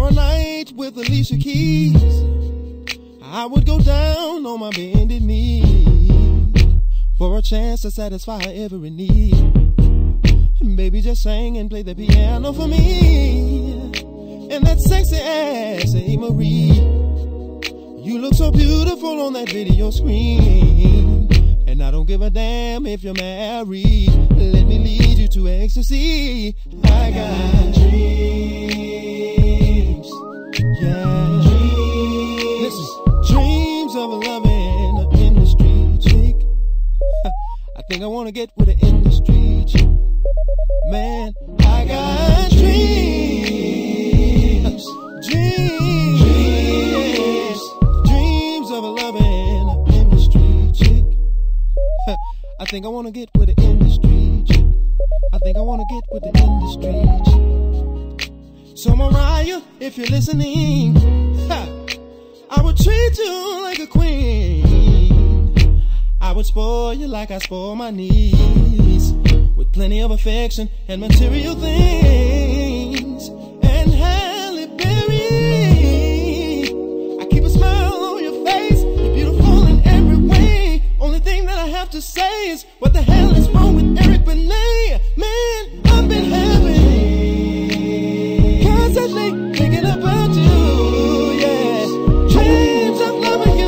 for a night with Alicia Keys, I would go down on my bended knee for a chance to satisfy every need. And baby, just sing and play the piano for me, and that sexy ass, hey Marie, you look so beautiful on that video screen, and I don't give a damn if you're married. Let me lead you to ecstasy. I got dreams, yeah, dreams. This is dreams of a loving an industry chick. I think I wanna get with an industry chick, man. I got dreams, dreams, dreams, dreams of a loving an industry chick. I think I wanna get with an industry chick. I think I wanna get with the industry chick. So Mariah, if you're listening, I would treat you like a queen. I would spoil you like I spoil my niece, with plenty of affection and material things. And Halle Berry, I keep a smile on your face, you're beautiful in every way. Only thing that I have to say is, what the hell is wrong with Eric Benet? Man, I've been having constantly thinking about you. Dreams of loving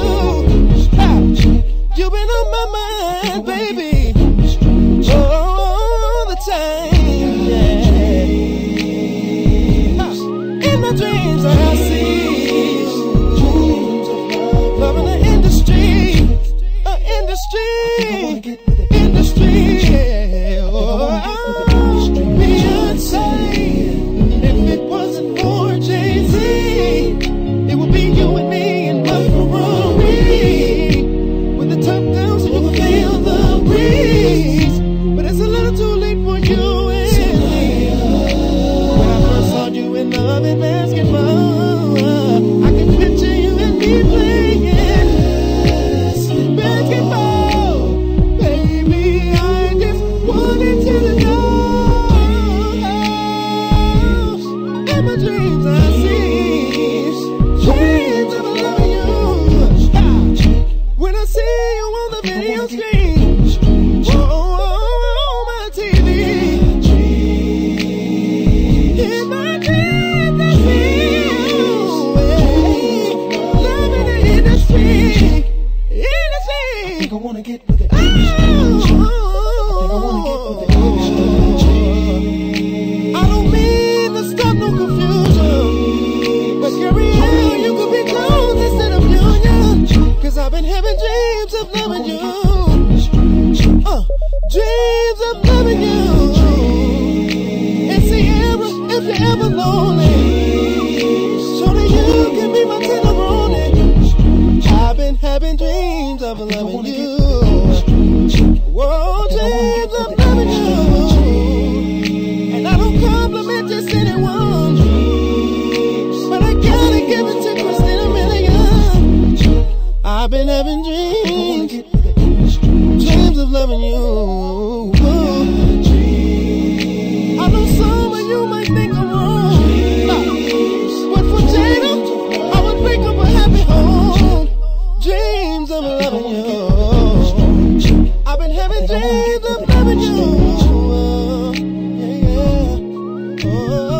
you, yeah, yeah. Oh.